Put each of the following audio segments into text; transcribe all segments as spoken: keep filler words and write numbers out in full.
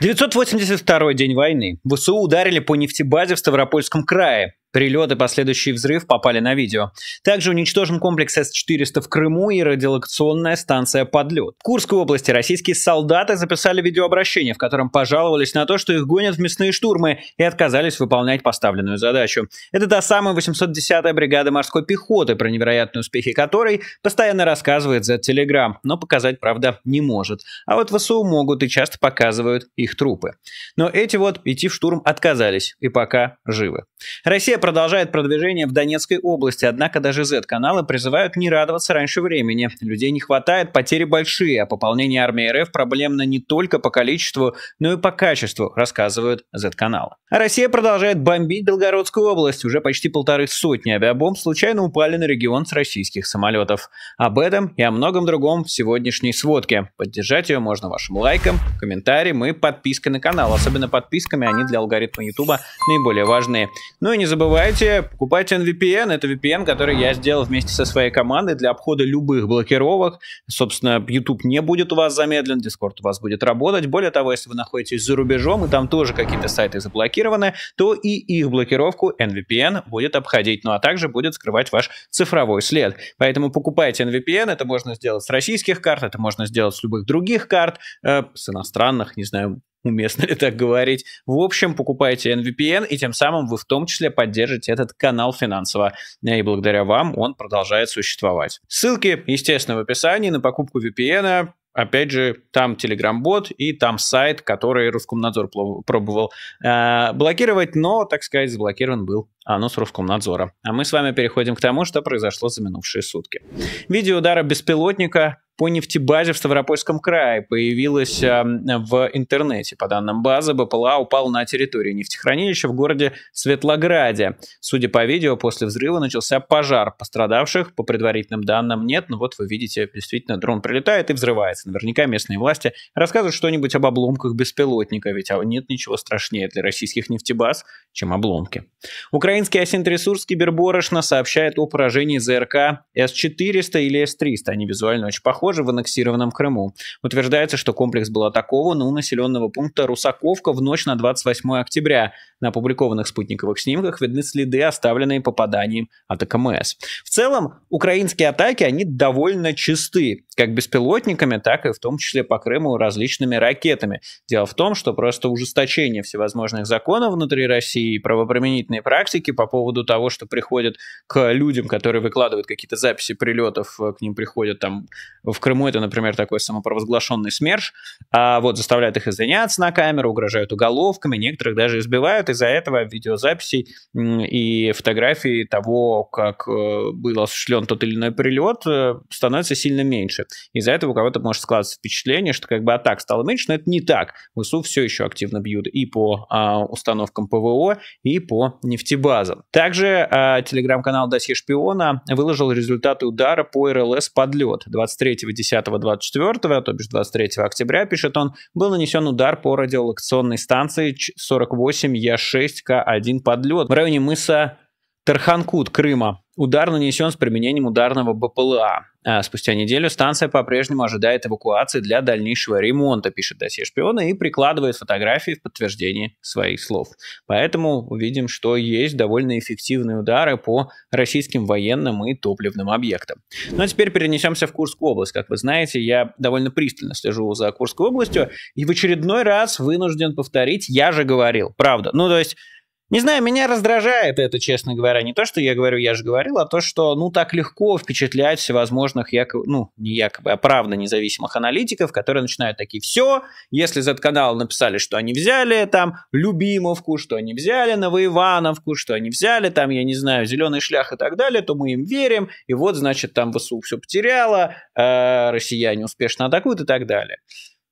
девятьсот восемьдесят второй день войны. ВСУ ударили по нефтебазе в Ставропольском крае. Прилет и последующий взрыв попали на видео. Также уничтожен комплекс эс четыреста в Крыму и радиолокационная станция «Подлет». В Курской области российские солдаты записали видеообращение, в котором пожаловались на то, что их гонят в мясные штурмы, и отказались выполнять поставленную задачу. Это та самая восемьсот десятая бригада морской пехоты, про невероятные успехи которой постоянно рассказывает зэт телеграм, но показать, правда, не может. А вот ВСУ могут и часто показывают их трупы. Но эти вот идти в штурм отказались и пока живы. Россия продолжает продвижение в Донецкой области, однако даже зэт каналы призывают не радоваться раньше времени. Людей не хватает, потери большие, а пополнение армии РФ проблемно не только по количеству, но и по качеству, рассказывают зэт каналы. А Россия продолжает бомбить Белгородскую область. Уже почти полторы сотни авиабомб случайно упали на регион с российских самолетов. Об этом и о многом другом в сегодняшней сводке. Поддержать ее можно вашим лайком, комментарием и подпиской на канал. Особенно подписками, они для алгоритма ютуба наиболее важные. Ну и не забывайте, Покупайте, покупайте эн ви пи эн, это ви пи эн, который я сделал вместе со своей командой для обхода любых блокировок. Собственно, YouTube не будет у вас замедлен, Discord у вас будет работать. Более того, если вы находитесь за рубежом и там тоже какие-то сайты заблокированы, то и их блокировку эн ви пи эн будет обходить, ну а также будет скрывать ваш цифровой след. Поэтому покупайте эн ви пи эн, это можно сделать с российских карт, это можно сделать с любых других карт, э, с иностранных, не знаю, уместно ли так говорить. В общем, покупайте эн ви пи эн, и тем самым вы в том числе поддержите этот канал финансово. И благодаря вам он продолжает существовать. Ссылки, естественно, в описании на покупку ви пи эн. Опять же, там Telegram-бот и там сайт, который Роскомнадзор пробовал э, блокировать, но, так сказать, заблокирован был анонс Роскомнадзора. А мы с вами переходим к тому, что произошло за минувшие сутки. Видео удара беспилотника по нефтебазе в Ставропольском крае появилось э, в интернете. По данным базы, БПЛА упал на территории нефтехранилища в городе Светлограде. Судя по видео, после взрыва начался пожар. Пострадавших, по предварительным данным, нет. Но вот вы видите, действительно, дрон прилетает и взрывается. Наверняка местные власти рассказывают что-нибудь об обломках беспилотника, ведь нет ничего страшнее для российских нефтебаз, чем обломки. Украинский Асинтресурс киберборошно сообщает о поражении ЗРК эс четыреста или эс триста. Они визуально очень похожи. В аннексированном Крыму. Утверждается, что комплекс был атакован у населенного пункта Русаковка в ночь на двадцать восьмое октября. На опубликованных спутниковых снимках видны следы, оставленные попаданием от АКМС. В целом, украинские атаки, они довольно чисты, как беспилотниками, так и в том числе по Крыму различными ракетами. Дело в том, что просто ужесточение всевозможных законов внутри России и правоприменительные практики по поводу того, что приходят к людям, которые выкладывают какие-то записи прилетов, к ним приходят там в В Крыму это, например, такой самопровозглашенный СМЕРШ, а вот заставляют их извиняться на камеру, угрожают уголовками, некоторых даже избивают. Из-за этого видеозаписей и фотографий того, как был осуществлен тот или иной прилет, становится сильно меньше. Из-за этого у кого-то может складываться впечатление, что как бы атак стало меньше, но это не так. ВСУ все еще активно бьют и по а, установкам ПВО, и по нефтебазам. Также а, телеграм-канал «Досье шпиона» выложил результаты удара по РЛС «Подлет». двадцать третьего десятого двадцать четвёртого, то бишь двадцать третьего октября, пишет он, был нанесен удар по радиолокационной станции сорок восемь Я шесть К один «Подлет» в районе мыса Тарханкут Крыма. Удар нанесен с применением ударного БПЛА. А спустя неделю станция по-прежнему ожидает эвакуации для дальнейшего ремонта, пишет «Досье шпиона» и прикладывает фотографии в подтверждение своих слов. Поэтому увидим, что есть довольно эффективные удары по российским военным и топливным объектам. Ну а теперь перенесемся в Курскую область. Как вы знаете, я довольно пристально слежу за Курской областью и в очередной раз вынужден повторить «я же говорил». Правда. Ну то есть... Не знаю, меня раздражает это, честно говоря, не то, что я говорю, я же говорил, а то, что, ну, так легко впечатлять всевозможных, якобы, ну, не якобы, а правда независимых аналитиков, которые начинают такие, все, если зэт каналы написали, что они взяли там Любимовку, что они взяли Новоивановку, что они взяли там, я не знаю, Зеленый шлях и так далее, то мы им верим, и вот, значит, там ВСУ все потеряло, э, россияне успешно атакуют и так далее.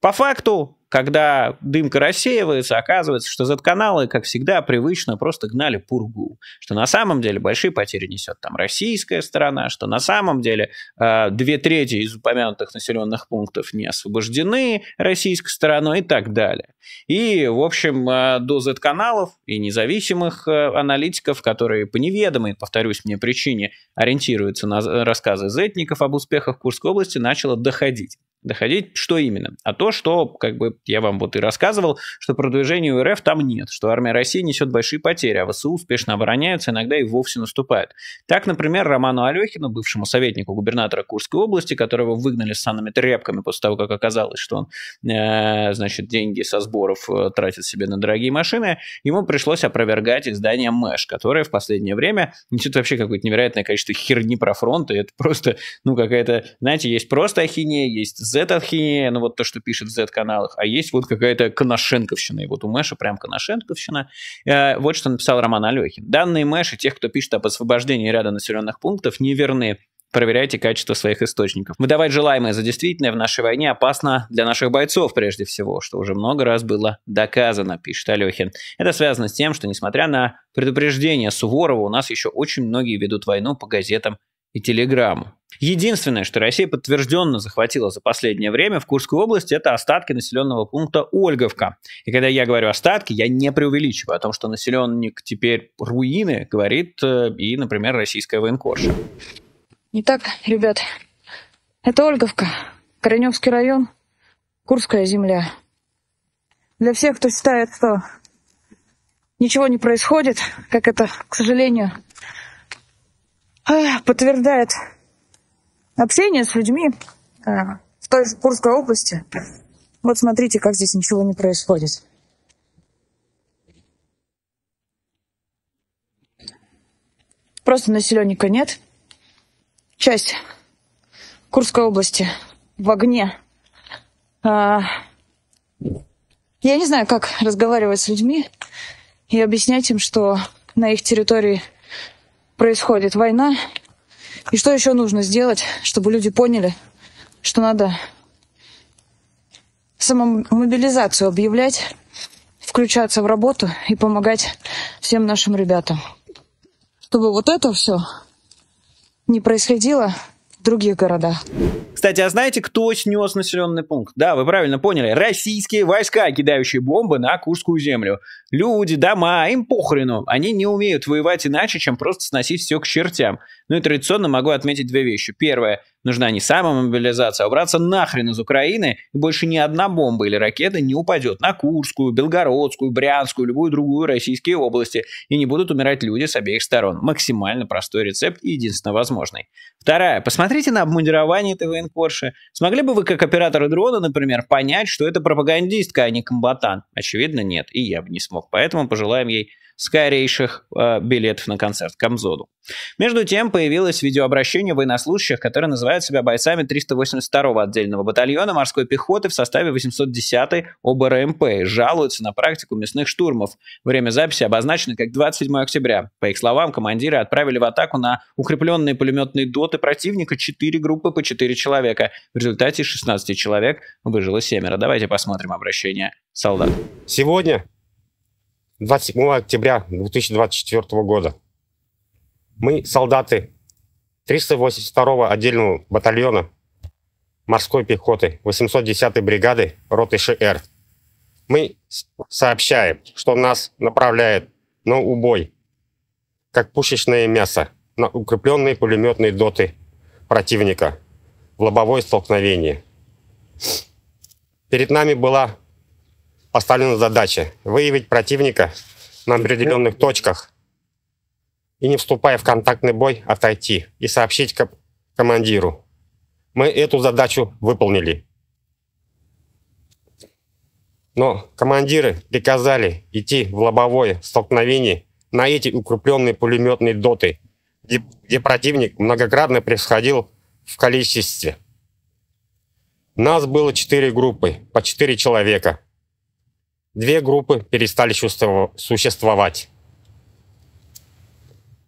По факту, когда дымка рассеивается, оказывается, что зэт каналы, как всегда, привычно просто гнали пургу. Что на самом деле большие потери несет там российская сторона, что на самом деле э, две трети из упомянутых населенных пунктов не освобождены российской стороной и так далее. И, в общем, э, до зэт каналов и независимых э, аналитиков, которые по неведомой, повторюсь мне, причине ориентируются на рассказы зэтников об успехах Курской области, начало доходить. доходить, что именно? А то, что, как бы я вам вот и рассказывал, что продвижения у РФ там нет, что армия России несет большие потери, а ВСУ успешно обороняются, иногда и вовсе наступают. Так, например, Роману Алехину, бывшему советнику губернатора Курской области, которого выгнали с санными тряпками после того, как оказалось, что он, э, значит, деньги со сборов тратит себе на дорогие машины, ему пришлось опровергать издание МЭШ, которое в последнее время несет вообще какое-то невероятное количество херни про фронт, и это просто, ну, какая-то, знаете, есть просто ахинея, есть Z-ахинея, ну вот то, что пишет в Z-каналах, а есть вот какая-то коношенковщина, и вот у Мэша прям коношенковщина. Э, вот что написал Роман Алехин. Данные Мэша, тех, кто пишет об освобождении ряда населенных пунктов, неверны. Проверяйте качество своих источников. Выдавать желаемое за действительное в нашей войне опасно для наших бойцов прежде всего, что уже много раз было доказано, пишет Алехин. Это связано с тем, что, несмотря на предупреждение Суворова, у нас еще очень многие ведут войну по газетам и телеграмму. Единственное, что Россия подтвержденно захватила за последнее время в Курской области, это остатки населенного пункта Ольговка. И когда я говорю остатки, я не преувеличиваю. О том, что населенник теперь руины, говорит и, например, российская военкорша. Итак, ребят, это Ольговка, Кореневский район, Курская земля. Для всех, кто считает, что ничего не происходит, как это, к сожалению, подтверждает общение с людьми в той же Курской области. Вот смотрите, как здесь ничего не происходит. Просто населенника нет. Часть Курской области в огне. Я не знаю, как разговаривать с людьми и объяснять им, что на их территории происходит война, и что еще нужно сделать, чтобы люди поняли, что надо самомобилизацию объявлять, включаться в работу и помогать всем нашим ребятам, чтобы вот это все не происходило в других городах. Кстати, а знаете, кто снес населенный пункт? Да, вы правильно поняли. Российские войска, кидающие бомбы на Курскую землю. Люди, дома, им похрену. Они не умеют воевать иначе, чем просто сносить все к чертям. Ну и традиционно могу отметить две вещи. Первое. Нужна не самомобилизация, а убраться нахрен из Украины, и больше ни одна бомба или ракета не упадет на Курскую, Белгородскую, Брянскую, любую другую российские области, и не будут умирать люди с обеих сторон. Максимально простой рецепт и единственно возможный. Вторая. Посмотрите на обмундирование этой военкорши. Смогли бы вы, как операторы дрона, например, понять, что это пропагандистка, а не комбатант? Очевидно, нет, и я бы не смог. Поэтому пожелаем ей скорейших э, билетов на концерт Камзоду. Между тем, появилось видеообращение военнослужащих, которые называют себя бойцами триста восемьдесят второго отдельного батальона морской пехоты в составе восемьсот десятой ОБРМП и жалуются на практику мясных штурмов. Время записи обозначено как двадцать седьмое октября. По их словам, командиры отправили в атаку на укрепленные пулеметные доты противника четыре группы по четыре человека. В результате из шестнадцати человек выжило семеро. Давайте посмотрим обращение солдат. Сегодня двадцать седьмое октября две тысячи двадцать четвёртого года. Мы, солдаты триста восемьдесят второго отдельного батальона морской пехоты восемьсот десятой бригады роты ШР. Мы сообщаем, что нас направляет на убой, как пушечное мясо, на укрепленные пулеметные доты противника в лобовое столкновение. Перед нами была поставлена задача выявить противника на определенных точках и, не вступая в контактный бой, отойти и сообщить ком- командиру. Мы эту задачу выполнили. Но командиры приказали идти в лобовое столкновение на эти укрепленные пулеметные доты, где, где противник многократно превосходил в количестве. Нас было четыре группы по четыре человека. Две группы перестали существовать.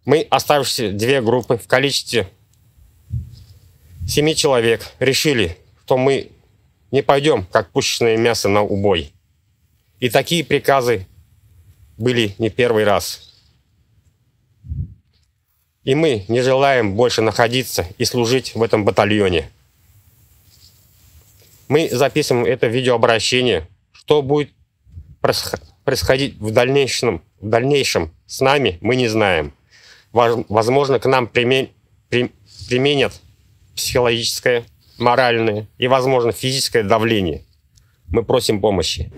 Мы, оставшиеся две группы в количестве семи человек, решили, что мы не пойдем, как пушечное мясо, на убой. И такие приказы были не первый раз. И мы не желаем больше находиться и служить в этом батальоне. Мы записываем это видеообращение, что будет происходить в дальнейшем, в дальнейшем с нами, мы не знаем. Возможно, к нам применят психологическое моральные и, возможно, физическое давление. Мы просим помощи.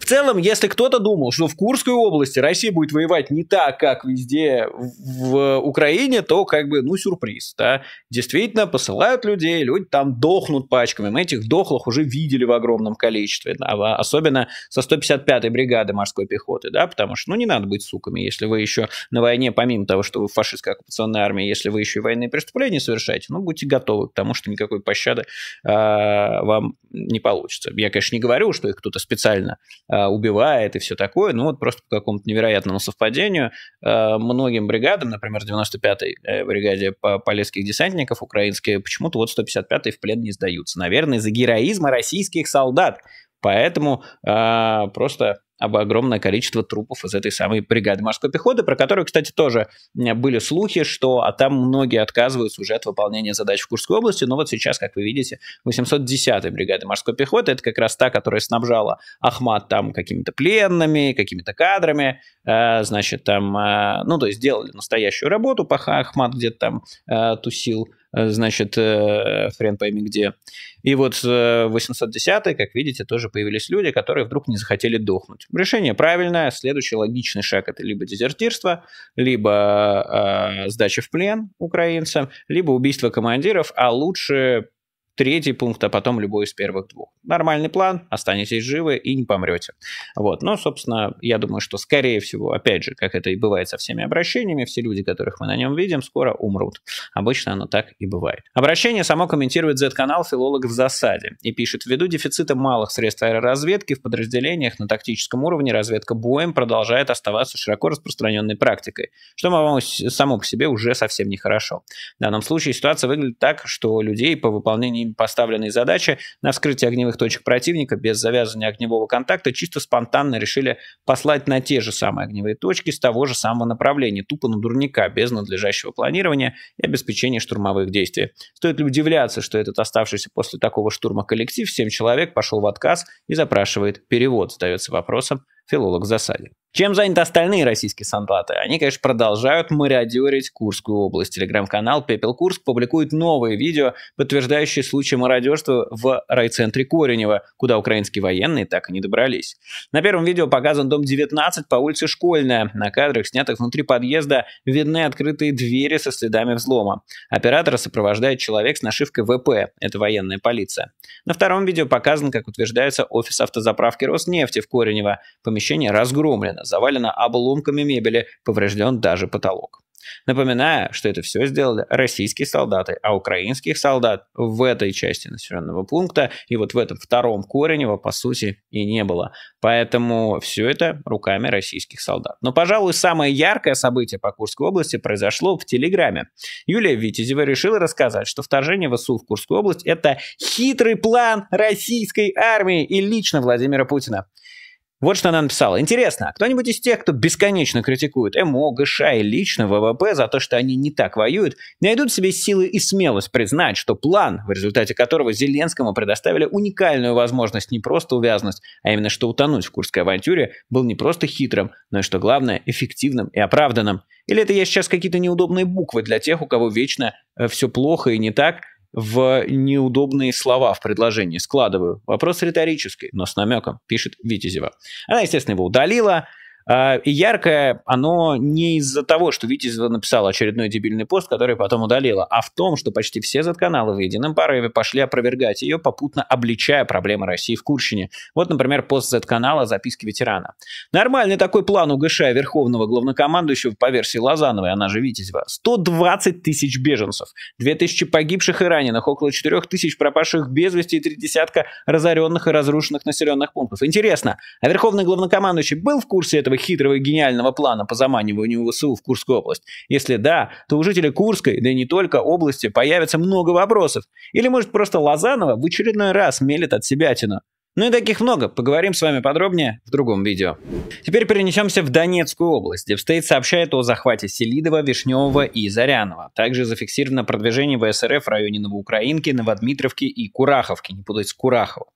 В целом, если кто-то думал, что в Курской области Россия будет воевать не так, как везде в Украине, то как бы, ну, сюрприз. Да? Действительно, посылают людей, люди там дохнут пачками. Мы этих дохлых уже видели в огромном количестве. Да? Особенно со сто пятьдесят пятой бригады морской пехоты. Да? Потому что, ну, не надо быть суками, если вы еще на войне, помимо того, что вы фашистская оккупационная армия, если вы еще и военные преступления совершаете, ну, будьте готовы к тому, что никакой пощады э, вам не получится. Я, конечно, не говорю, что их кто-то специально убивает и все такое, но вот просто по какому-то невероятному совпадению многим бригадам, например, девяносто пятой бригаде полесских десантников украинские, почему-то вот сто пятьдесят пятые в плен не сдаются. Наверное, из-за героизма российских солдат. Поэтому э, просто об огромное количество трупов из этой самой бригады морской пехоты, про которую, кстати, тоже были слухи, что а там многие отказываются уже от выполнения задач в Курской области. Но вот сейчас, как вы видите, восемьсот десятая бригада морской пехоты, это как раз та, которая снабжала Ахмат там какими-то пленными, какими-то кадрами, э, значит, там, э, ну, то есть делали настоящую работу, пока Ахмат где-то там э, тусил, значит, хрен пойми где. И вот восемьсот десятые, как видите, тоже появились люди, которые вдруг не захотели дохнуть. Решение правильное. Следующий логичный шаг – это либо дезертирство, либо э, сдача в плен украинцам, либо убийство командиров, а лучше третий пункт, а потом любой из первых двух. Нормальный план, останетесь живы и не помрете. Вот. Но, собственно, я думаю, что, скорее всего, опять же, как это и бывает со всеми обращениями, все люди, которых мы на нем видим, скоро умрут. Обычно оно так и бывает. Обращение само комментирует зет-канал «Филолог в засаде» и пишет: ввиду дефицита малых средств аэроразведки в подразделениях на тактическом уровне разведка боем продолжает оставаться широко распространенной практикой, что само по себе уже совсем нехорошо. В данном случае ситуация выглядит так, что людей по выполнению поставленные задачи на вскрытие огневых точек противника без завязывания огневого контакта чисто спонтанно решили послать на те же самые огневые точки с того же самого направления, тупо на дурника, без надлежащего планирования и обеспечения штурмовых действий. Стоит ли удивляться, что этот оставшийся после такого штурма коллектив, семь человек, пошел в отказ и запрашивает перевод, задается вопросом «Филолог в засаде». Чем заняты остальные российские солдаты? Они, конечно, продолжают мародерить Курскую область. Телеграм-канал «Пепел Курск» публикует новые видео, подтверждающие случаи мародерства в райцентре Коренева, куда украинские военные так и не добрались. На первом видео показан дом девятнадцать по улице Школьная. На кадрах, снятых внутри подъезда, видны открытые двери со следами взлома. Оператора сопровождает человек с нашивкой «вэ пэ». Это военная полиция. На втором видео показан, как утверждается, офис автозаправки Роснефти в Коренево. Помещение разгромлено, завалено обломками мебели, поврежден даже потолок. Напоминаю, что это все сделали российские солдаты, а украинских солдат в этой части населенного пункта и вот в этом втором Коренево, по сути, и не было. Поэтому все это руками российских солдат. Но, пожалуй, самое яркое событие по Курской области произошло в Телеграме. Юлия Витязева решила рассказать, что вторжение вэ эс у в Курскую область – это хитрый план российской армии и лично Владимира Путина. Вот что она написала. Интересно, кто-нибудь из тех, кто бесконечно критикует эм о, гэ ша и лично вэ вэ пэ за то, что они не так воюют, найдут в себе силы и смелость признать, что план, в результате которого Зеленскому предоставили уникальную возможность не просто увязнуть, а именно что утонуть в курской авантюре, был не просто хитрым, но и, что главное, эффективным и оправданным? Или это я сейчас какие-то неудобные буквы для тех, у кого вечно все плохо и не так, в неудобные слова в предложении складываю? Вопрос риторический, но с намеком, пишет Витязева. Она, естественно, его удалила. И яркое оно не из-за того, что Витязева написала очередной дебильный пост, который потом удалила, а в том, что почти все зет-каналы в едином порыве пошли опровергать ее, попутно обличая проблемы России в Курщине. Вот, например, пост зет-канала «Записки ветерана». Нормальный такой план у гэ ша верховного главнокомандующего по версии Лозановой, она же Витязева. сто двадцать тысяч беженцев, две тысячи погибших и раненых, около четырёх тысяч пропавших без вести и три десятка разоренных и разрушенных населенных пунктов. Интересно, а верховный главнокомандующий был в курсе этого хитрого и гениального плана по заманиванию вэ эс у в Курскую область? Если да, то у жителей Курской, да и не только области, появится много вопросов. Или, может, просто Лозанова в очередной раз мелет от себятину? Ну и таких много. Поговорим с вами подробнее в другом видео. Теперь перенесемся в Донецкую область. Дипстейт сообщает о захвате Селидова, Вишневого и Зарянова. Также зафиксировано продвижение ВСРФ в районе Новоукраинки, Новодмитровки и Кураховки. Не путать с Курахово.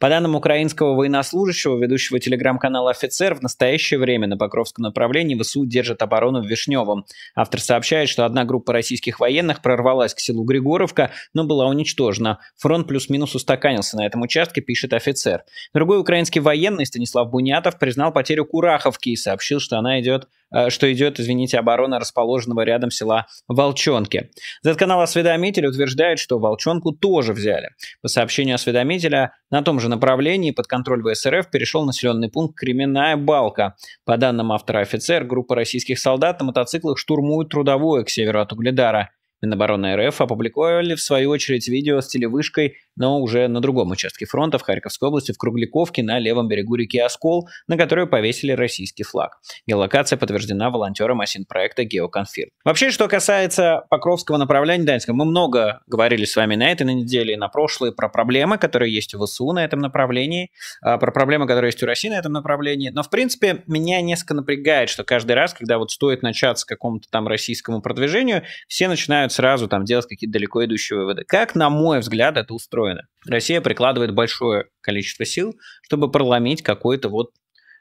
По данным украинского военнослужащего, ведущего телеграм-канала «Офицер», в настоящее время на Покровском направлении ВСУ держит оборону в Вишневом. Автор сообщает, что одна группа российских военных прорвалась к селу Григоровка, но была уничтожена. Фронт плюс-минус устаканился на этом участке, пишет «Офицер». Другой украинский военный, Станислав Бунятов, признал потерю Кураховки и сообщил, что она идет, что идет, извините, оборона расположенного рядом села Волчонки. Зэт-канал «Осведомитель» утверждает, что Волчонку тоже взяли. По сообщению «Осведомителя», на том же направлении под контроль ВСРФ перешел населенный пункт Кременная Балка. По данным автора «Офицер», группа российских солдат на мотоциклах штурмует Трудовое к северу от Угледара. Минобороны РФ опубликовали, в свою очередь, видео с телевышкой, но уже на другом участке фронта в Харьковской области, в Кругляковке, на левом берегу реки Оскол, на которую повесили российский флаг. Геолокация подтверждена волонтером Асинпроекта «Геоконфирм». Вообще, что касается Покровского направления Донецка, мы много говорили с вами на этой неделе и на прошлой про проблемы, которые есть у ВСУ на этом направлении, про проблемы, которые есть у России на этом направлении. Но, в принципе, меня несколько напрягает, что каждый раз, когда вот стоит начаться какому-то там российскому продвижению, все начинают сразу там делать какие-то далеко идущие выводы. Как, на мой взгляд, это устроено? Россия прикладывает большое количество сил, чтобы проломить какой-то вот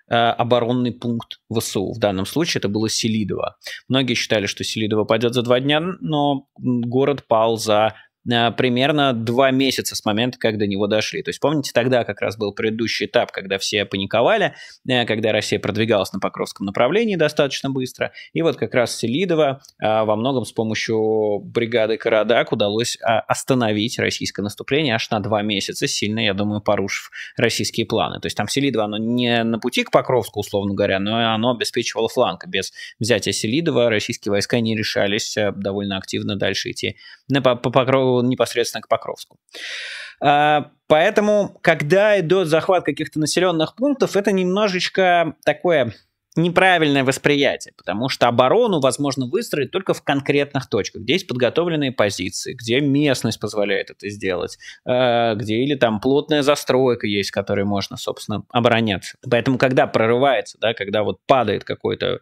э, оборонный пункт ВСУ. В данном случае это было Селидово. Многие считали, что Селидово падет за два дня, но город пал за примерно два месяца с момента, как до него дошли. То есть, помните, тогда как раз был предыдущий этап, когда все паниковали, когда Россия продвигалась на Покровском направлении достаточно быстро. И вот как раз Селидово во многом с помощью бригады «Карадак» удалось остановить российское наступление аж на два месяца, сильно, я думаю, порушив российские планы. То есть, там Селидово, оно не на пути к Покровску, условно говоря, но оно обеспечивало фланг. Без взятия Селидова российские войска не решались довольно активно дальше идти на, по, по Покрову непосредственно к Покровску. Поэтому, когда идет захват каких-то населенных пунктов, это немножечко такое неправильное восприятие, потому что оборону возможно выстроить только в конкретных точках, где есть подготовленные позиции, где местность позволяет это сделать, где или там плотная застройка есть, которой можно, собственно, обороняться. Поэтому, когда прорывается, да, когда вот падает какой-то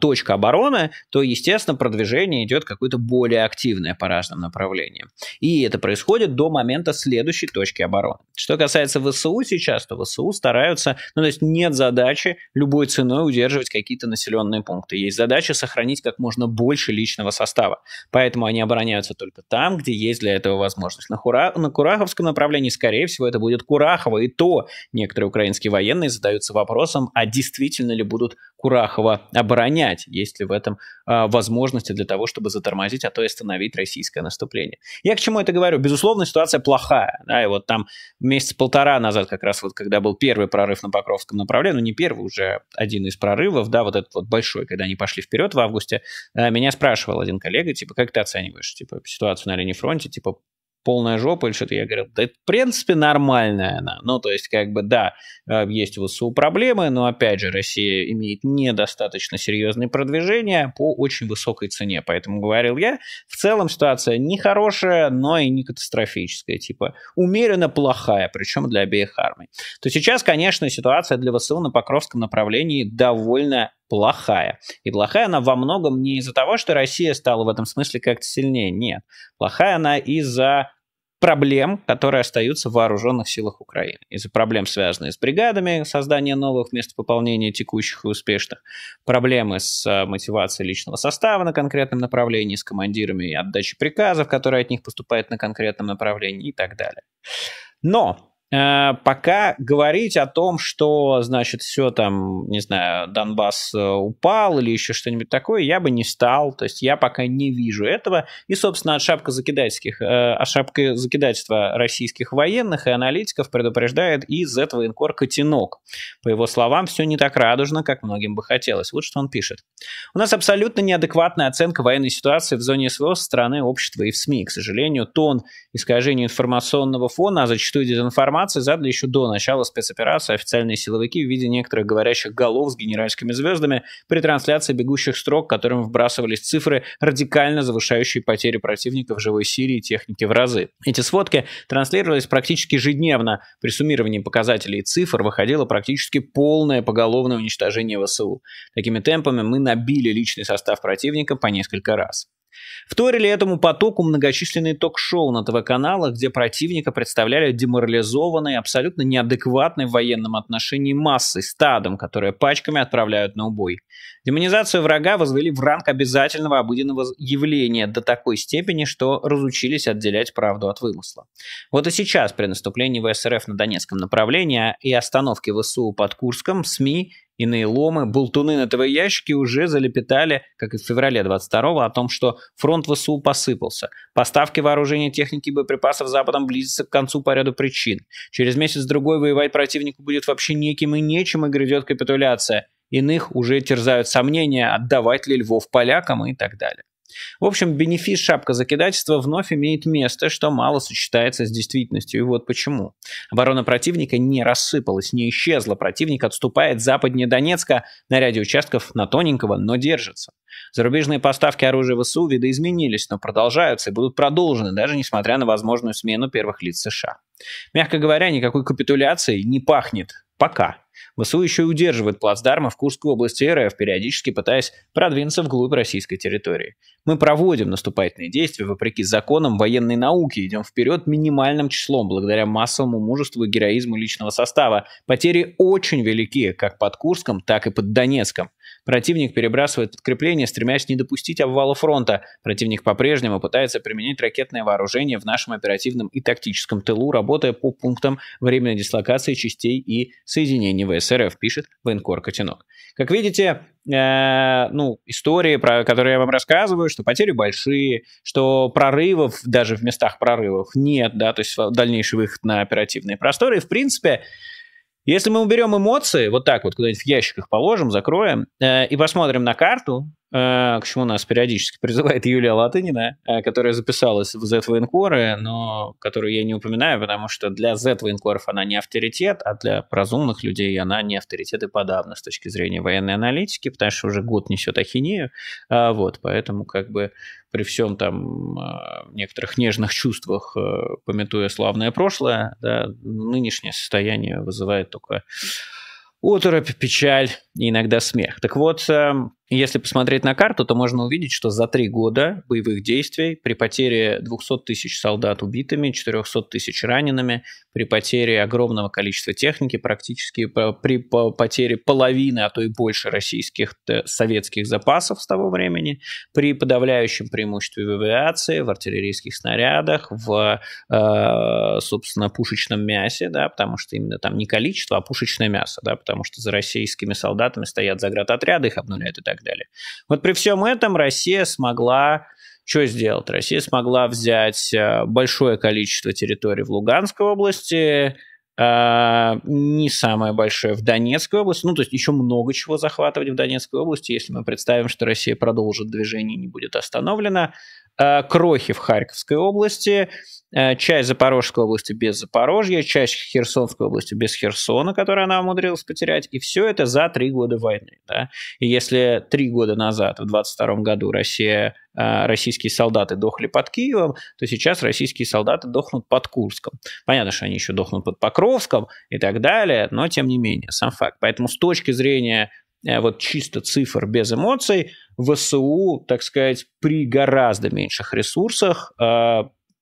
точка обороны, то, естественно, продвижение идет какое-то более активное по разным направлениям. И это происходит до момента следующей точки обороны. Что касается ВСУ сейчас, то ВСУ стараются, ну, то есть нет задачи любой ценой удерживать какие-то населенные пункты. Есть задача сохранить как можно больше личного состава. Поэтому они обороняются только там, где есть для этого возможность. На, Хура... на Кураховском направлении, скорее всего, это будет Курахово, и то некоторые украинские военные задаются вопросом, а действительно ли будут Курахово оборонять, есть ли в этом э, возможности для того, чтобы затормозить, а то и остановить российское наступление. Я к чему это говорю? Безусловно, ситуация плохая. Да, и вот там месяца полтора назад, как раз вот когда был первый прорыв на Покровском направлении, ну не первый, уже один из прорывов, да, вот этот вот большой, когда они пошли вперед в августе, э, меня спрашивал один коллега, типа, как ты оцениваешь, типа, ситуацию на линии фронта, типа, полная жопа или что-то. Я говорил, да, в принципе, нормальная она. Ну, то есть, как бы, да, есть у ВСУ проблемы, но, опять же, Россия имеет недостаточно серьезные продвижения по очень высокой цене. Поэтому, говорил я, в целом ситуация не хорошая, но и не катастрофическая. Типа, умеренно плохая, причем для обеих армий. То сейчас, конечно, ситуация для ВСУ на Покровском направлении довольно плохая. И плохая она во многом не из-за того, что Россия стала в этом смысле как-то сильнее. Нет. Плохая она из-за проблем, которые остаются в вооруженных силах Украины. Из-за проблем, связанных с бригадами, создание новых вместо пополнения текущих и успешных, проблемы с мотивацией личного состава на конкретном направлении, с командирами и отдачей приказов, которые от них поступают на конкретном направлении и так далее. Но пока говорить о том, что, значит, все там, не знаю, Донбасс упал или еще что-нибудь такое, я бы не стал. То есть я пока не вижу этого. И, собственно, от шапка закидательских, от шапка закидательства российских военных и аналитиков предупреждает и зэт-военкор Котенок. По его словам, все не так радужно, как многим бы хотелось. Вот что он пишет. У нас абсолютно неадекватная оценка военной ситуации в зоне СВО со стороны общества и в СМИ. К сожалению, тон искажения информационного фона, а зачастую дезинформации, информации задали еще до начала спецоперации официальные силовики в виде некоторых говорящих голов с генеральскими звездами при трансляции бегущих строк, которым вбрасывались цифры, радикально завышающие потери противников живой силы и техники в разы. Эти сводки транслировались практически ежедневно. При суммировании показателей и цифр выходило практически полное поголовное уничтожение ВСУ. Такими темпами мы набили личный состав противника по несколько раз. Вторили этому потоку многочисленные ток-шоу на ТВ-каналах, где противника представляли деморализованной, абсолютно неадекватной в военном отношении массой, стадом, которое пачками отправляют на убой. Демонизацию врага возвели в ранг обязательного обыденного явления до такой степени, что разучились отделять правду от вымысла. Вот и сейчас, при наступлении ВСРФ на Донецком направлении и остановке ВСУ под Курском, СМИ иные ломы, болтуны на ТВ-ящике уже залепетали, как и в феврале двадцать второго, о том, что фронт ВСУ посыпался. Поставки вооружения, техники и боеприпасов Западом близятся к концу по ряду причин. Через месяц-другой воевать противнику будет вообще неким и нечем, и грядет капитуляция. Иных уже терзают сомнения, отдавать ли Львов полякам и так далее. В общем, бенефис шапкозакидательства вновь имеет место, что мало сочетается с действительностью, и вот почему. Оборона противника не рассыпалась, не исчезла, противник отступает западнее Донецка на ряде участков на тоненького, но держится. Зарубежные поставки оружия ВСУ видоизменились, но продолжаются и будут продолжены, даже несмотря на возможную смену первых лиц США. Мягко говоря, никакой капитуляции не пахнет. Пока. ВСУ еще и удерживает плацдармы в Курской области РФ, периодически пытаясь продвинуться вглубь российской территории. Мы проводим наступательные действия вопреки законам военной науки, идем вперед минимальным числом благодаря массовому мужеству и героизму личного состава. Потери очень велики, как под Курском, так и под Донецком. Противник перебрасывает подкрепление, стремясь не допустить обвала фронта. Противник по-прежнему пытается применить ракетное вооружение в нашем оперативном и тактическом тылу, работая по пунктам временной дислокации частей и соединений ВСРФ, пишет военкор Котенок. Как видите, э, ну, истории, про которые я вам рассказываю, что потери большие, что прорывов, даже в местах прорывов, нет, да, то есть дальнейший выход на оперативные просторы. И, в принципе, если мы уберем эмоции, вот так вот куда-нибудь в ящиках положим, закроем, э, и посмотрим на карту, э, к чему нас периодически призывает Юлия Латынина, э, которая записалась в зет-военкоры, но которую я не упоминаю, потому что для зет-военкоров она не авторитет, а для разумных людей она не авторитет и подавно с точки зрения военной аналитики, потому что уже год несет ахинею, э, вот, поэтому как бы при всем там э, некоторых нежных чувствах, э, памятуя славное прошлое, да, нынешнее состояние вызывает только оторопь, печаль и иногда смех. Так вот, э, если посмотреть на карту, то можно увидеть, что за три года боевых действий при потере двухсот тысяч солдат убитыми, четырехсот тысяч ранеными, при потере огромного количества техники, практически при потере половины, а то и больше российских советских запасов с того времени, при подавляющем преимуществе в авиации, в артиллерийских снарядах, в, э, собственно, пушечном мясе, да, потому что именно там не количество, а пушечное мясо, да, потому что за российскими солдатами стоят заградотряды, их обнуляют и так далее. И так далее. Вот при всем этом Россия смогла что сделать? Россия смогла взять большое количество территорий в Луганской области, Uh, не самое большое в Донецкой области, ну, то есть еще много чего захватывать в Донецкой области, если мы представим, что Россия продолжит движение и не будет остановлена. Uh, крохи в Харьковской области, uh, часть Запорожской области без Запорожья, часть Херсонской области без Херсона, которую она умудрилась потерять, и все это за три года войны. Да? И если три года назад, в двадцать втором году, Россия... российские солдаты дохли под Киевом, то сейчас российские солдаты дохнут под Курском. Понятно, что они еще дохнут под Покровском и так далее, но тем не менее, сам факт. Поэтому с точки зрения вот чисто цифр без эмоций, ВСУ, так сказать, при гораздо меньших ресурсах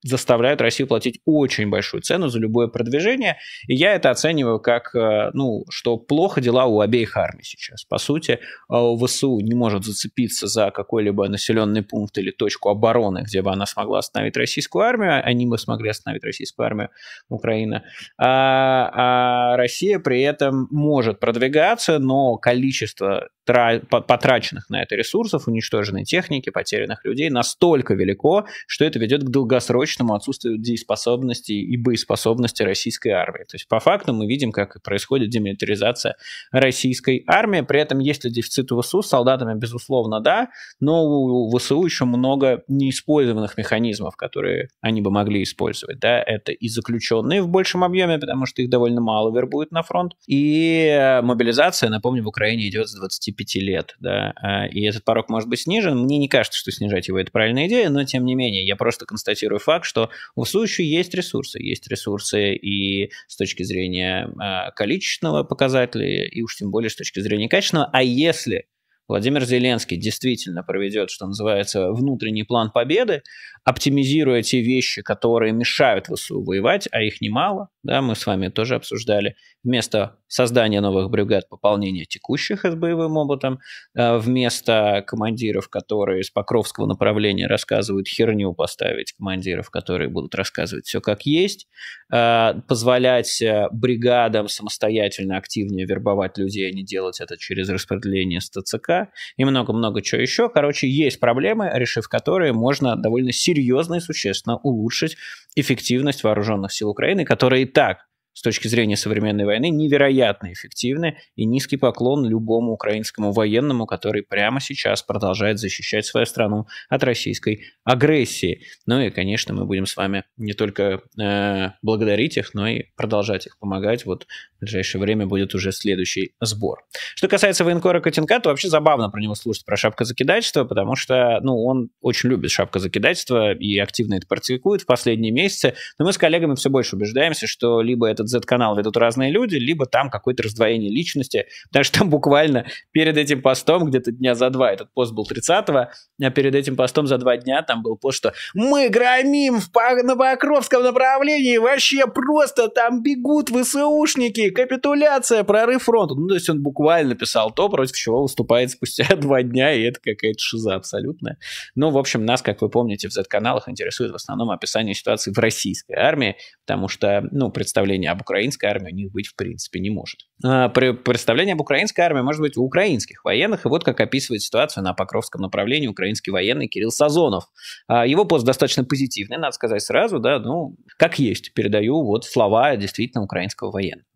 заставляют Россию платить очень большую цену за любое продвижение. И я это оцениваю как, ну, что плохо дела у обеих армий сейчас. По сути, ВСУ не может зацепиться за какой-либо населенный пункт или точку обороны, где бы она смогла остановить российскую армию, они бы смогли остановить российскую армию, Украина. А, а Россия при этом может продвигаться, но количество потраченных на это ресурсов, уничтоженной техники, потерянных людей настолько велико, что это ведет к долгосрочному отсутствию дееспособности и боеспособности российской армии. То есть по факту мы видим, как происходит демилитаризация российской армии. При этом есть ли дефицит у ВСУ? С солдатами, безусловно, да, но у ВСУ еще много неиспользованных механизмов, которые они бы могли использовать. Да? Это и заключенные в большем объеме, потому что их довольно мало вербуют на фронт, и мобилизация, напомню, в Украине идет с двадцати пяти лет, да, и этот порог может быть снижен. Мне не кажется, что снижать его это правильная идея, но тем не менее, я просто констатирую факт, что у ВСУ еще есть ресурсы, есть ресурсы и с точки зрения количественного показателя, и уж тем более с точки зрения качественного. А если Владимир Зеленский действительно проведет, что называется, внутренний план победы, оптимизируя те вещи, которые мешают ВСУ воевать, а их немало, да, мы с вами тоже обсуждали, вместо создания новых бригад, пополнения текущих с боевым опытом, вместо командиров, которые с Покровского направления рассказывают херню, поставить командиров, которые будут рассказывать все как есть, позволять бригадам самостоятельно активнее вербовать людей, а не делать это через распределение с ТЦК, и много-много чего еще. Короче, есть проблемы, решив которые, можно довольно серьезно и существенно улучшить эффективность вооруженных сил Украины, которые и так, с точки зрения современной войны, невероятно эффективны, и низкий поклон любому украинскому военному, который прямо сейчас продолжает защищать свою страну от российской агрессии. Ну и, конечно, мы будем с вами не только э, благодарить их, но и продолжать их помогать. Вот в ближайшее время будет уже следующий сбор. Что касается военкора Котенка, то вообще забавно про него слушать, про шапкозакидательство, потому что, ну, он очень любит шапкозакидательство и активно это практикует в последние месяцы. Но мы с коллегами все больше убеждаемся, что либо это зет-канал ведут разные люди, либо там какое-то раздвоение личности, потому что там буквально перед этим постом, где-то дня за два, этот пост был тридцатого, а перед этим постом за два дня там был пост, что мы громим в, на Покровском направлении, вообще просто там бегут ВСУшники, капитуляция, прорыв фронта. Ну, то есть он буквально писал то, против чего выступает спустя два дня, и это какая-то шиза абсолютная. Ну, в общем, нас, как вы помните, в зет-каналах интересует в основном описание ситуации в российской армии, потому что, ну, представление об украинской армии у них быть в принципе не может. Представление об украинской армии может быть у украинских военных, и вот как описывает ситуацию на Покровском направлении украинский военный Кирилл Сазонов. Его пост достаточно позитивный, надо сказать сразу, да, ну, как есть, передаю вот слова действительно украинского военного.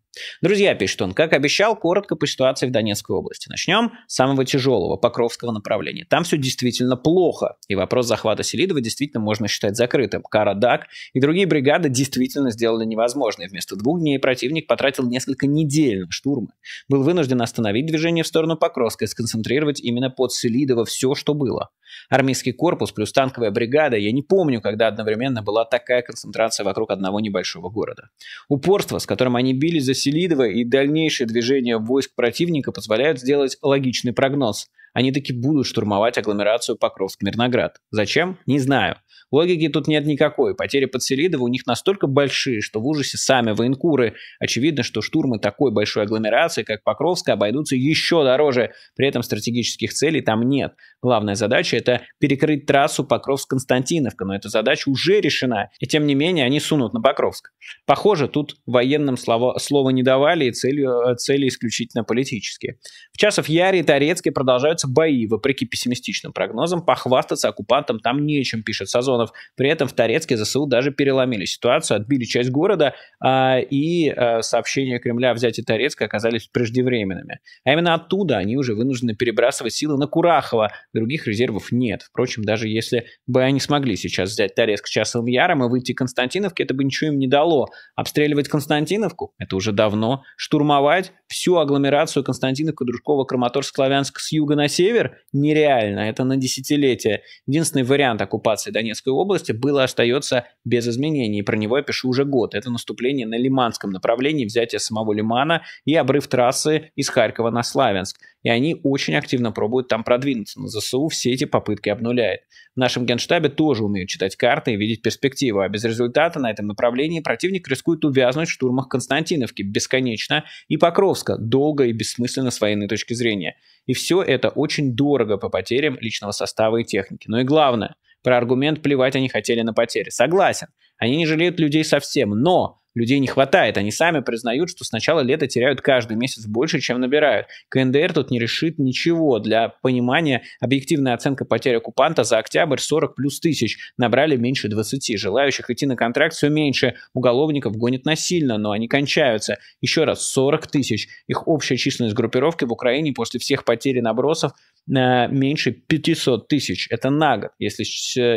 Друзья, пишет он, как обещал, коротко по ситуации в Донецкой области. Начнем с самого тяжелого, Покровского направления. Там все действительно плохо, и вопрос захвата Селидова действительно можно считать закрытым. Карадак и другие бригады действительно сделали невозможное. Вместо двух дней противник потратил несколько недель на штурмы. Был вынужден остановить движение в сторону Покровска и сконцентрировать именно под Селидово все, что было. Армейский корпус плюс танковая бригада, я не помню, когда одновременно была такая концентрация вокруг одного небольшого города. Упорство, с которым они бились за Селидово, и дальнейшее движение войск противника позволяют сделать логичный прогноз. Они таки будут штурмовать агломерацию Покровск-Мирноград. Зачем? Не знаю. Логики тут нет никакой. Потери под Селидово у них настолько большие, что в ужасе сами военкуры. Очевидно, что штурмы такой большой агломерации, как Покровская, обойдутся еще дороже. При этом стратегических целей там нет. Главная задача – это перекрыть трассу Покровск-Константиновка, но эта задача уже решена. И тем не менее они сунут на Покровск. Похоже, тут военным слова, слова не давали, и цели, цели исключительно политические. В Часов-Яре и Торецке продолжаются бои, вопреки пессимистичным прогнозам, похвастаться оккупантам там нечем, пишет Сазонов. При этом в Торецке ЗСУ даже переломили ситуацию, отбили часть города, а, и а, сообщения Кремля о взятии Торецка оказались преждевременными. А именно оттуда они уже вынуждены перебрасывать силы на Курахово. Других резервов нет. Впрочем, даже если бы они смогли сейчас взять Торецк Часовым Яром и выйти к Константиновке, это бы ничего им не дало. Обстреливать Константиновку — это уже давно. Штурмовать всю агломерацию Константиновка, Дружкова, Краматорск, Славянск с юга на север нереально, это на десятилетия. Единственный вариант оккупации Донецкой области был и остается без изменений. И про него я пишу уже год. Это наступление на Лиманском направлении, взятие самого Лимана и обрыв трассы из Харькова на Славянск. И они очень активно пробуют там продвинуться, но ЗСУ все эти попытки обнуляет. В нашем генштабе тоже умеют читать карты и видеть перспективу, а без результата на этом направлении противник рискует увязнуть в штурмах Константиновки бесконечно и Покровска, долго и бессмысленно с военной точки зрения. И все это очень дорого по потерям личного состава и техники. Но и главное, про аргумент «плевать они хотели на потери». Согласен, они не жалеют людей совсем, но людей не хватает. Они сами признают, что с начала лета теряют каждый месяц больше, чем набирают. КНДР тут не решит ничего. Для понимания, объективная оценка потерь оккупанта за октябрь сорок плюс тысяч. Набрали меньше двадцати. Желающих идти на контракт все меньше. Уголовников гонят насильно, но они кончаются. Еще раз, сорок тысяч. Их общая численность группировки в Украине после всех потерь и набросов меньше пятисот тысяч. Это на год, если,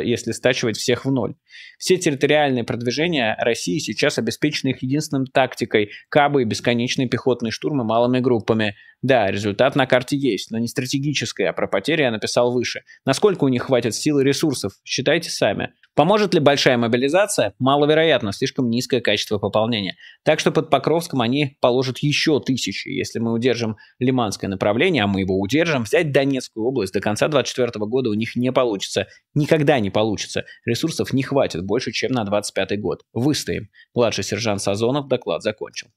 если стачивать всех в ноль. Все территориальные продвижения России сейчас обеспечены их единственным тактикой – кабы и бесконечные пехотные штурмы малыми группами. Да, результат на карте есть, но не стратегический, а про потери я написал выше. Насколько у них хватит сил и ресурсов, считайте сами. Поможет ли большая мобилизация? Маловероятно, слишком низкое качество пополнения. Так что под Покровском они положат еще тысячи. Если мы удержим Лиманское направление, а мы его удержим, взять Донецкую область до конца две тысячи двадцать четвёртого года у них не получится. Никогда не получится. Ресурсов не хватит больше, чем на двадцать пятый год. Выстоим. Младший сержант Сазонов доклад закончил.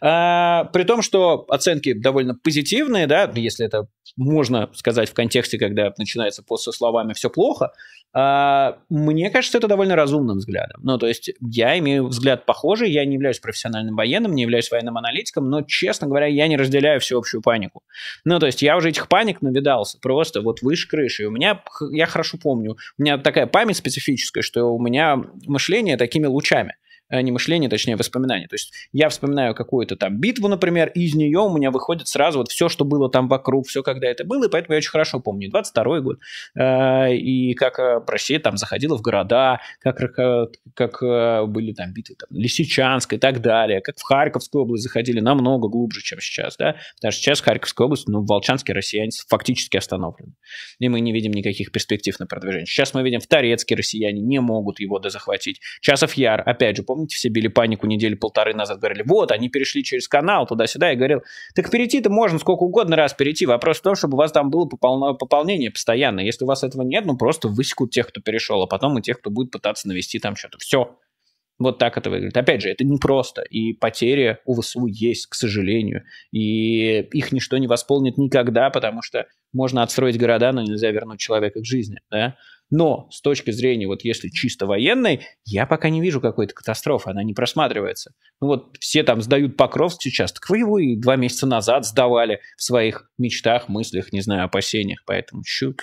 А, при том, что оценки довольно позитивные, да, если это можно сказать в контексте, когда начинается пост со словами «все плохо», а, мне кажется, Мне кажется, это довольно разумным взглядом. Ну, то есть я имею взгляд похожий, я не являюсь профессиональным военным, не являюсь военным аналитиком, но, честно говоря, я не разделяю всеобщую панику. Ну, то есть я уже этих паник навидался просто вот выше крыши. И у меня, я хорошо помню, у меня такая память специфическая, что у меня мышление такими лучами. Не мышление, точнее воспоминания. То есть я вспоминаю какую-то там битву, например, и из нее у меня выходит сразу вот все, что было там вокруг, все, когда это было, и поэтому я очень хорошо помню двадцать второй год, и как Россия там заходила в города, как, как были там битвы там, Лисичанск и так далее, как в Харьковскую область заходили намного глубже, чем сейчас, да, потому что сейчас Харьковская область, ну, в Волчанске россияне фактически остановлены, и мы не видим никаких перспектив на продвижение. Сейчас мы видим, в Торецке россияне не могут его дозахватить. Часов Яр, опять же, помню, все били панику недели полторы назад, говорили, вот, они перешли через канал туда-сюда, и говорил, так перейти-то можно сколько угодно раз перейти, вопрос в том, чтобы у вас там было пополнение постоянно, если у вас этого нет, ну просто высекут тех, кто перешел, а потом и тех, кто будет пытаться навести там что-то, все. Вот так это выглядит. Опять же, это непросто, и потери у ВСУ есть, к сожалению, и их ничто не восполнит никогда, потому что можно отстроить города, но нельзя вернуть человека к жизни, да? Но с точки зрения, вот если чисто военной, я пока не вижу какой-то катастрофы, она не просматривается. Ну вот все там сдают Покровск сейчас, так вы его и два месяца назад сдавали в своих мечтах, мыслях, не знаю, опасениях, поэтому щук,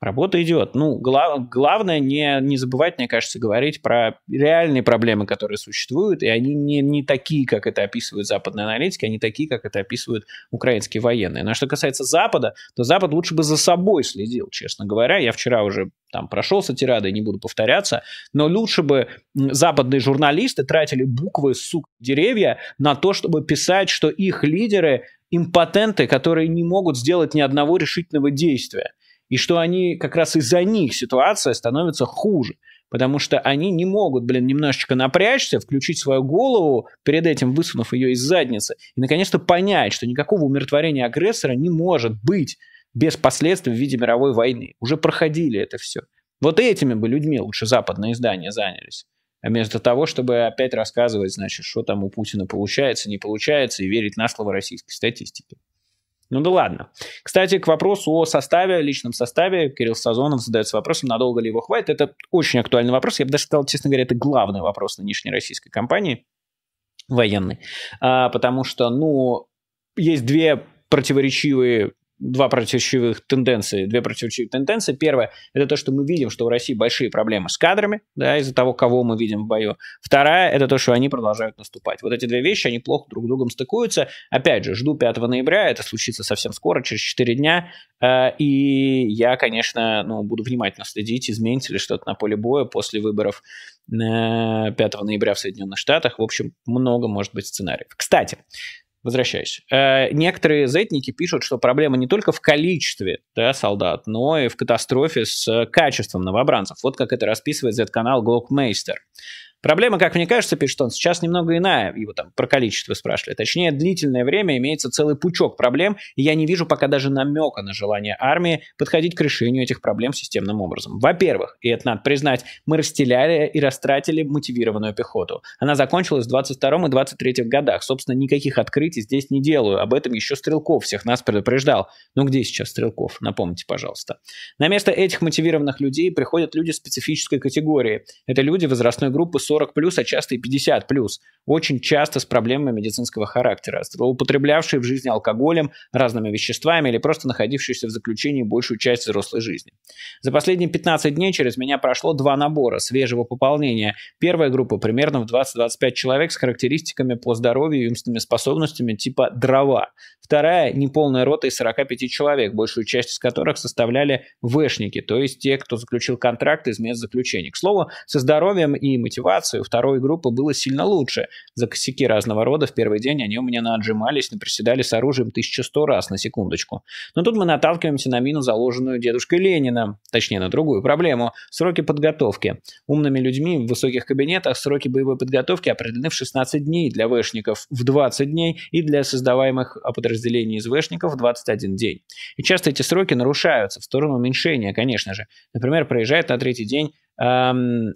работа идет. Ну, глав, главное не, не забывать, мне кажется, говорить про реальные проблемы, которые существуют, и они не, не такие, как это описывают западные аналитики, они такие, как это описывают украинские военные. Но что касается Запада, то Запад лучше бы за собой следил, честно говоря. Я вчера уже там прошелся тирадой, не буду повторяться, но лучше бы западные журналисты тратили буквы, сука, деревья на то, чтобы писать, что их лидеры импотенты, которые не могут сделать ни одного решительного действия. И что они, как раз из-за них ситуация становится хуже. Потому что они не могут, блин, немножечко напрячься, включить свою голову, перед этим высунув ее из задницы, и наконец-то понять, что никакого умиротворения агрессора не может быть без последствий в виде мировой войны. Уже проходили это все. Вот этими бы людьми лучше западные издания занялись. А вместо того, чтобы опять рассказывать, значит, что там у Путина получается, не получается, и верить на слово российской статистики. Ну да ладно. Кстати, к вопросу о составе, личном составе, Кирилл Сазонов задается вопросом, надолго ли его хватит. Это очень актуальный вопрос. Я бы даже сказал, честно говоря, это главный вопрос нынешней российской кампании военной. А, потому что, ну, есть две противоречивые... Два противоречивых тенденции. Две противоречивые тенденции. Первая – это то, что мы видим, что у России большие проблемы с кадрами, да, из-за того, кого мы видим в бою. Вторая – это то, что они продолжают наступать. Вот эти две вещи, они плохо друг с другом стыкуются. Опять же, жду пятого ноября, это случится совсем скоро, через четыре дня. И я, конечно, ну, буду внимательно следить, изменится ли что-то на поле боя после выборов пятого ноября в Соединенных Штатах. В общем, много может быть сценариев. Кстати, возвращаюсь. Э, некоторые зетники пишут, что проблема не только в количестве, да, солдат, но и в катастрофе с качеством новобранцев. Вот как это расписывает зет-канал Глокмейстер. Проблема, как мне кажется, пишет он, сейчас немного иная, его там про количество спрашивали. Точнее, длительное время имеется целый пучок проблем, и я не вижу пока даже намека на желание армии подходить к решению этих проблем системным образом. Во-первых, и это надо признать, мы растеряли и растратили мотивированную пехоту. Она закончилась в двадцать втором и двадцать третьем годах. Собственно, никаких открытий здесь не делаю. Об этом еще Стрелков всех нас предупреждал. Но где сейчас Стрелков? Напомните, пожалуйста. На место этих мотивированных людей приходят люди специфической категории. Это люди возрастной группы сорок сорок плюс, а часто и пятьдесят плюс, очень часто с проблемами медицинского характера, злоупотреблявшие в жизни алкоголем, разными веществами или просто находившиеся в заключении большую часть взрослой жизни. За последние пятнадцать дней через меня прошло два набора свежего пополнения. Первая группа примерно в двадцать-двадцать пять человек с характеристиками по здоровью и умственными способностями типа дрова. Вторая – неполная рота из сорока пяти человек, большую часть из которых составляли вэшники, то есть те, кто заключил контракт из мест заключения. К слову, со здоровьем и мотивацией у второй группы было сильно лучше. За косяки разного рода в первый день они у меня наотжимались, наприседали с оружием тысячу сто раз на секундочку. Но тут мы наталкиваемся на мину, заложенную дедушкой Лениным, точнее на другую проблему – сроки подготовки. Умными людьми в высоких кабинетах сроки боевой подготовки определены в шестнадцать дней для вэшников, в двадцать дней и для создаваемых подразделений из вэшников в двадцать один день. И часто эти сроки нарушаются в сторону уменьшения, конечно же. Например, проезжает на третий день эм,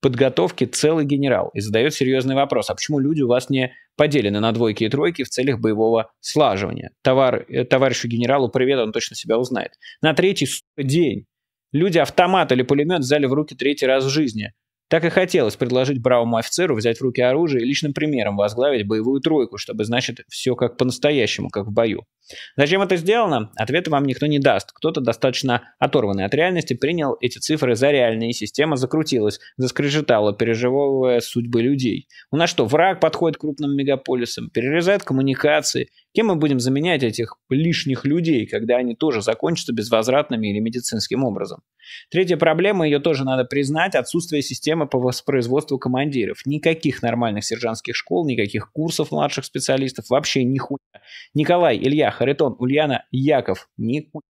подготовки целый генерал и задает серьезный вопрос, а почему люди у вас не поделены на двойки и тройки в целях боевого слаживания? Товар, товарищу генералу привет, он точно себя узнает. На третий день люди автомат или пулемет взяли в руки третий раз в жизни. Так и хотелось предложить бравому офицеру взять в руки оружие и личным примером возглавить боевую тройку, чтобы, значит, все как по-настоящему, как в бою. Зачем это сделано? Ответа вам никто не даст. Кто-то, достаточно оторванный от реальности, принял эти цифры за реальные, и система закрутилась, заскрежетала, переживая судьбы людей. У нас что, враг подходит к крупным мегаполисам, перерезает коммуникации? Кем мы будем заменять этих лишних людей, когда они тоже закончатся безвозвратными или медицинским образом? Третья проблема, ее тоже надо признать, отсутствие системы по воспроизводству командиров. Никаких нормальных сержантских школ, никаких курсов младших специалистов, вообще нихуя. Николай, Илья, Харитон, Ульяна, Яков, нихуя.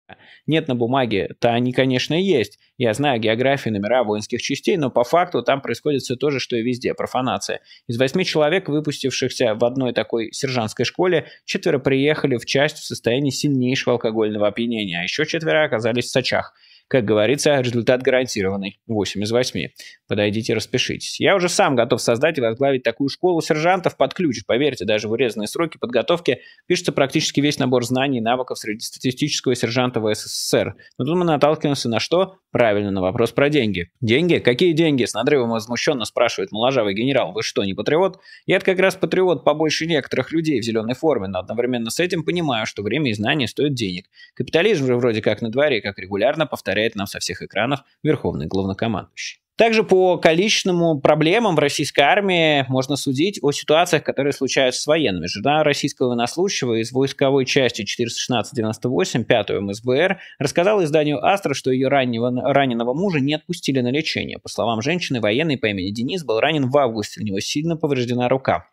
Нет на бумаге-то они, конечно, есть. Я знаю географию, номера воинских частей, но по факту там происходит все то же, что и везде, профанация. Из восьми человек, выпустившихся в одной такой сержантской школе, четверо приехали в часть в состоянии сильнейшего алкогольного опьянения, а еще четверо оказались в сачах. Как говорится, результат гарантированный. восемь из восьми. Подойдите, распишитесь. Я уже сам готов создать и возглавить такую школу сержантов под ключ. Поверьте, даже в урезанные сроки подготовки пишется практически весь набор знаний и навыков среднестатистического сержанта в СССР. Но тут мы наталкиваемся на что? Правильно, на вопрос про деньги. Деньги? Какие деньги? С надрывом возмущенно спрашивает моложавый генерал. Вы что, не патриот? Я-то как раз патриот побольше некоторых людей в зеленой форме, но одновременно с этим понимаю, что время и знания стоят денег. Капитализм же вроде как на дворе, как регулярно повторяется нам со всех экранов верховный главнокомандующий. Также по количественным проблемам в российской армии можно судить о ситуациях, которые случаются с военными. Жена российского военнослужащего из войсковой части четыреста шестнадцать девяносто восемь, пятого МСБР, рассказала изданию «Астра», что ее раннего, раненого мужа не отпустили на лечение. По словам женщины, военный по имени Денис был ранен в августе, у него сильно повреждена рука.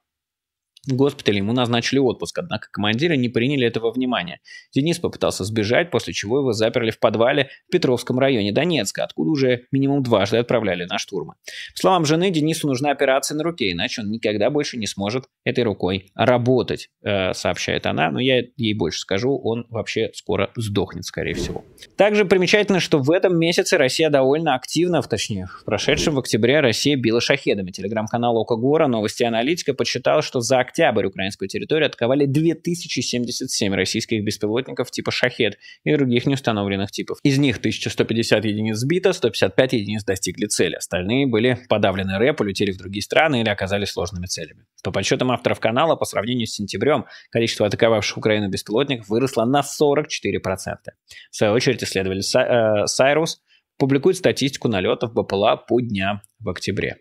В госпитале ему назначили отпуск, однако командиры не приняли этого внимания. Денис попытался сбежать, после чего его заперли в подвале в Петровском районе Донецка, откуда уже минимум дважды отправляли на штурмы. По словам жены, Денису нужна операция на руке, иначе он никогда больше не сможет этой рукой работать, сообщает она. Но я ей больше скажу, он вообще скоро сдохнет, скорее всего. Также примечательно, что в этом месяце Россия довольно активно, точнее, в прошедшем в октябре Россия била шахедами. Телеграм-канал Окогора, новости и аналитика подсчитал, что за октябрь октябрь украинскую территорию атаковали две тысячи семьдесят семь российских беспилотников типа «Шахед» и других неустановленных типов. Из них тысяча сто пятьдесят единиц сбито, сто пятьдесят пять единиц достигли цели. Остальные были подавлены РЭП, улетели в другие страны или оказались сложными целями. По подсчетам авторов канала, по сравнению с сентябрем, количество атаковавших Украину беспилотников выросло на сорок четыре процента. В свою очередь исследовали «Сайрус», публикует статистику налетов БПЛА по дням в октябре.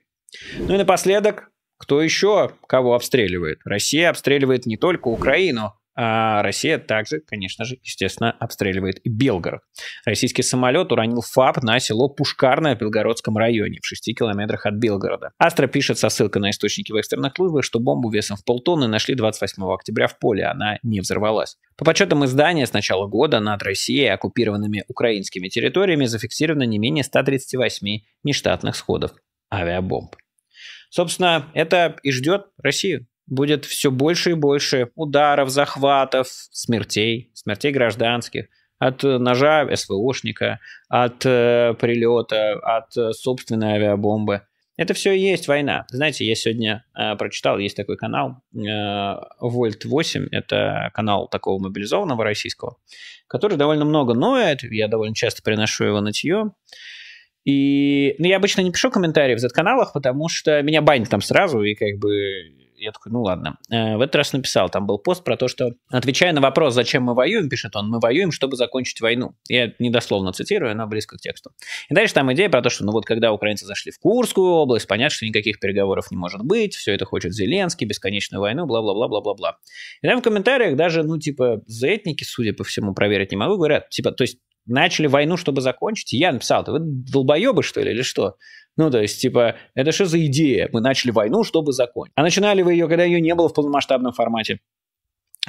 Ну и напоследок, кто еще кого обстреливает? Россия обстреливает не только Украину, а Россия также, конечно же, естественно, обстреливает и Белгород. Российский самолет уронил ФАП на село Пушкарное в Белгородском районе, в шести километрах от Белгорода. Астра пишет со ссылкой на источники в экстренных службах, что бомбу весом в полтонны нашли двадцать восьмого октября в поле, она не взорвалась. По подсчетам издания, с начала года над Россией и оккупированными украинскими территориями зафиксировано не менее ста тридцати восьми нештатных сходов авиабомб. Собственно, это и ждет Россию. Будет все больше и больше ударов, захватов, смертей, смертей гражданских. От ножа СВОшника, от э, прилета, от э, собственной авиабомбы. Это все и есть война. Знаете, я сегодня э, прочитал, есть такой канал э, Вольт восемь. Это канал такого мобилизованного российского, который довольно много ноет. Я довольно часто приношу его нытье. И ну, я обычно не пишу комментарии в Z-каналах, потому что меня банят там сразу, и как бы я такой, ну ладно. В этот раз написал, там был пост про то, что, отвечая на вопрос, зачем мы воюем, пишет он, мы воюем, чтобы закончить войну. Я недословно цитирую, но близко к тексту. И дальше там идея про то, что, ну вот, когда украинцы зашли в Курскую область, понятно, что никаких переговоров не может быть, все это хочет Зеленский, бесконечную войну, бла-бла-бла-бла-бла-бла. И там в комментариях даже, ну типа, заэтники, судя по всему, проверить не могу, говорят, типа, то есть, начали войну, чтобы закончить, я написал, вы долбоебы, что ли, или что? Ну, то есть, типа, это что за идея? Мы начали войну, чтобы закончить. А начинали вы ее, когда ее не было в полномасштабном формате.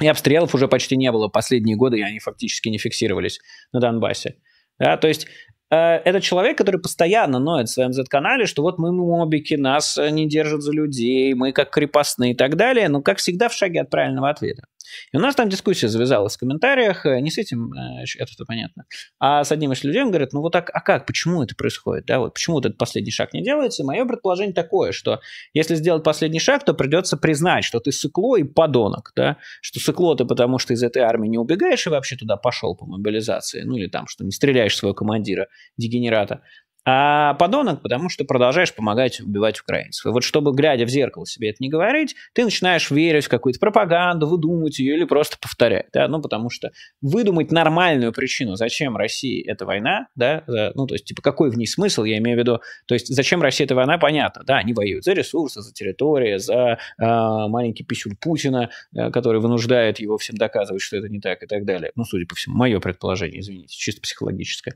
И обстрелов уже почти не было последние годы, и они фактически не фиксировались на Донбассе. Да, то есть, э, это человек, который постоянно ноет в своем Z-канале, что вот мы мобики, нас не держат за людей, мы как крепостные и так далее, но, как всегда, в шаге от правильного ответа. И у нас там дискуссия завязалась в комментариях, не с этим, это-то понятно, а с одним из людей, он говорит, ну вот так, а как, почему это происходит, да, вот почему вот этот последний шаг не делается, мое предположение такое, что если сделать последний шаг, то придется признать, что ты сыкло и подонок, да, что сыкло ты потому, что из этой армии не убегаешь и вообще туда пошел по мобилизации, ну или там, что не стреляешь в своего командира, дегенерата, а подонок, потому что продолжаешь помогать убивать украинцев. И вот чтобы, глядя в зеркало, себе это не говорить, ты начинаешь верить в какую-то пропаганду, выдумывать ее или просто повторять. Да? Ну, потому что выдумать нормальную причину, зачем России эта война, да, ну, то есть, типа, какой в ней смысл, я имею в виду, то есть, зачем России эта война, понятно, да, они воюют за ресурсы, за территории, за э, маленький писюн Путина, э, который вынуждает его всем доказывать, что это не так и так далее. Ну, судя по всему, мое предположение, извините, чисто психологическое.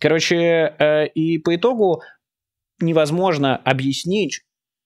Короче, э, и по По итогу невозможно объяснить,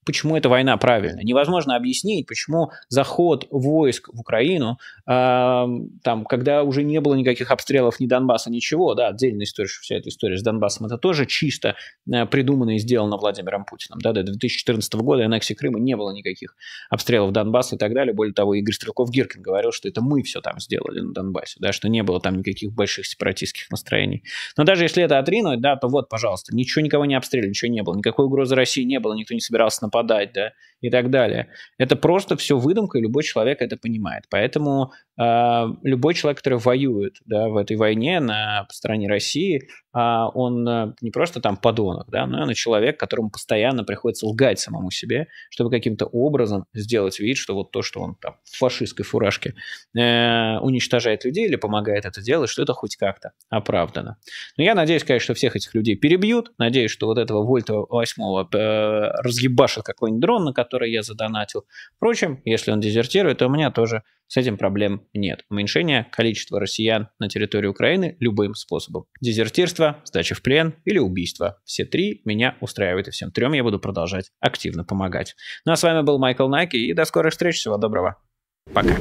почему эта война правильна. Невозможно объяснить, почему заход войск в Украину, э, там, когда уже не было никаких обстрелов ни Донбасса, ничего, да, отдельная история, что вся эта история с Донбассом, это тоже чисто э, придумано и сделано Владимиром Путиным. Да, до две тысячи четырнадцатого года аннексии Крыма не было никаких обстрелов Донбасса и так далее. Более того, Игорь Стрелков-Гиркин говорил, что это мы все там сделали на Донбассе, да, что не было там никаких больших сепаратистских настроений. Но даже если это отринуть, да, то вот, пожалуйста, ничего никого не обстрелили, ничего не было, никакой угрозы России не было, никто не собирался на подать, да, и так далее. Это просто все выдумка, и любой человек это понимает. Поэтому э, любой человек, который воюет, да, в этой войне на стороне России, э, он э, не просто там подонок, да, но он человек, которому постоянно приходится лгать самому себе, чтобы каким-то образом сделать вид, что вот то, что он там в фашистской фуражке э, уничтожает людей или помогает это делать, что это хоть как-то оправдано. Но я надеюсь, конечно, что всех этих людей перебьют, надеюсь, что вот этого Вольта восьмого э, разъебашит какой-нибудь дрон, на который я задонатил. Впрочем, если он дезертирует, то у меня тоже с этим проблем нет. Уменьшение количества россиян на территории Украины любым способом. Дезертирство, сдача в плен или убийство. Все три меня устраивают, и всем трем я буду продолжать активно помогать. Ну а с вами был Майкл Наки, и до скорых встреч. Всего доброго. Пока.